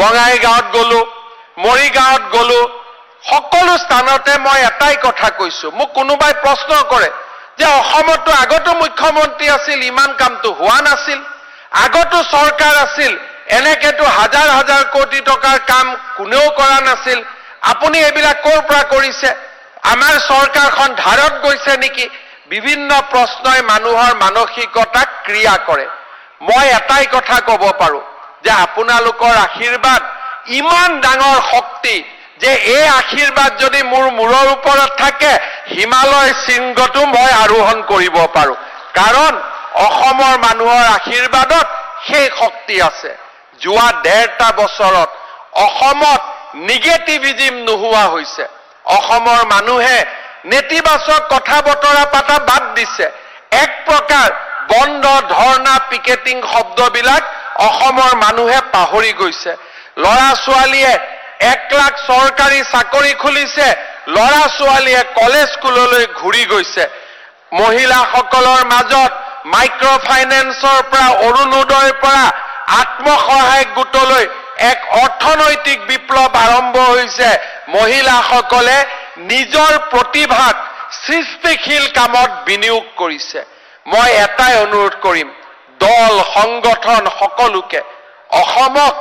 बंगाई गाँव गलो मरीगाँव गलो सको स्थानते मैं एटाई कथा कैसो मोक कोनोबाई प्रश्न करे जे अहमतो आगतो मुख्यमंत्री आसिल इमान कामतो हुआ नासिल आगतो सरकार आसिल एनेकेतो हजार हजार कोटी टकार काम कोनेओ करा नासिल आपुनी एबिला कोर परा करिसे आमार सरकारखन धारत गइसे नेकि विभिन्न प्रश्नय मानुहर मानसिकता क्रिया करे मैं एटाई कथा कब पारो जे आपोनालोकर आशीर्वाद इमान डांगर शक्ति जे ए आशीर्वाद जदि मोर मूरर उपरत थाके हिमालय सिंगतो मैं आरोहण करिब पारो कारण अहोमर मानुहर आशीर्वादत सेई शक्ति आछे। जुआ 1.5टा बछरत अहोमत नेगेटिविजम नहुआ होइसे अहोमर मानुहे नेतिबाचक कथा बतरा पाता बाद दिसे एक प्रकार बंद धरना पिकेटिंग शब्दबिलाक अहोमर मानुहे पाहरि गइसे। लरा छुआलिए 1 लाख सरकारी चाकरी खुलिसे लरा छुआलिए कलेज स्कूलলৈ घुरी गइसे। महिला सकলৰ মাজत माइक्रो फाइनेंसर পৰা अरुणोदय পৰা आत्मसहायक गोटলৈ एक अर्थनैतिक विप्लव आरम्भ হৈছে। महिला सकলে নিজৰ প্ৰতিভাক সৃষ্টিশীল কামত বিনিয়োগ কৰিছে। মই এটাই অনুৰোধ কৰিম দল সংগঠন সকলোকে অসমক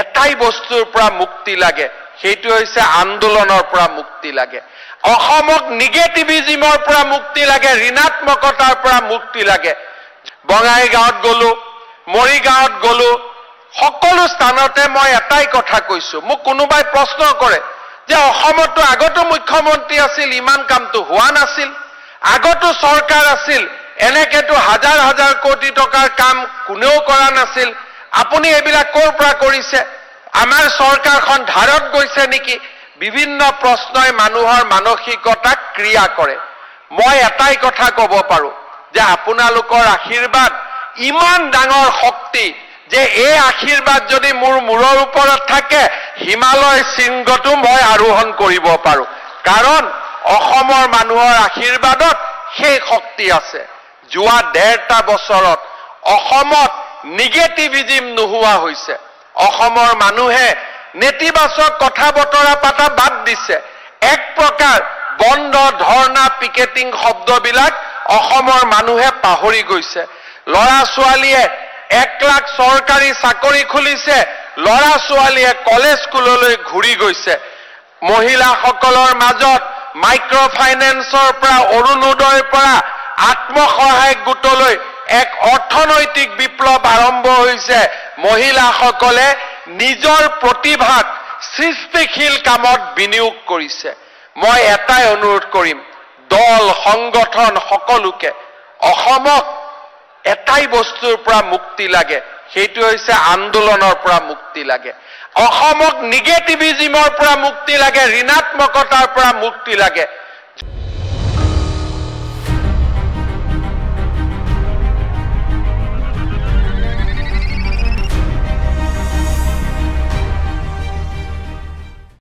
एटाई बस्तुर परा मुक्ति लागे हेतु होइसे आंदोलनर परा मुक्ति लागे अहोमक नेगेटिविजমৰ परा मुक्ति लागे ऋणात्मकतार परा मुक्ति लागे। बंगाईगाँवत गलो मरीगाँवत गलो सकलो स्थानते मैं एटाई कथा कैसो मोक कोनोबाई प्रश्न करे जे अहोमतो आगतो मुख्यमंत्री आसिल इमान कामतो हुआ नासिल आगतो सरकार आसिल एनेकेतो हजार हजार कोटी टकार काम कोनेओ करा नासिल आपुनी एबिला कोर परा करिसे आमार सरकारखन धारत गइसे नेकि विभिन्न प्रश्नय मानुहर मानसिकता क्रिया करे मैं एटाई कथा कब पारो जे आपोनालोकर आशीर्वाद इमान डांगर शक्ति जे ए आशीर्वाद जदि मोर मूरर उपरत थाके हिमालय सिंगतो मैं आरोहण करिब पारो कारण अहोमर मानुहर आशीर्वादत सेई शक्ति आछे। जुआ 1.5टा बछरत अहोमत नेगेटिविजम नहुआ होइसे अहोमर मानुहे नेतिबाचक कथा बतरा पाता बाद दिसे एक प्रकार बंद धरना पिकेटिंग शब्दबिलाक अहोमर मानुहे पाहरि गइसे। लरा छुआलिए 1 लाख सरकारी चाकरी खुलिसे लरा छुआलिए कलेज स्कूलলৈ घुरी गइसे। महिला सकলৰ মাজत माइक्रो फाइनेंसर পৰা अरुणोदय পৰা आत्मसहायक गोटলৈ एक अर्थनैतिक विप्लव आरम्भ হৈছে। महिला সকলে নিজৰ প্ৰতিভাক সৃষ্টিশীল কামত বিনিয়োগ কৰিছে। মই এটাই অনুৰোধ কৰিম দল সংগঠন সকলোকে অসমক এটাই বস্তুৰ পৰা মুক্তি লাগে সেইটো হৈছে আন্দোলনৰ পৰা মুক্তি লাগে অসমক নেগেটিভিজমৰ পৰা মুক্তি লাগে ঋণাত্মকতাৰ পৰা মুক্তি লাগে।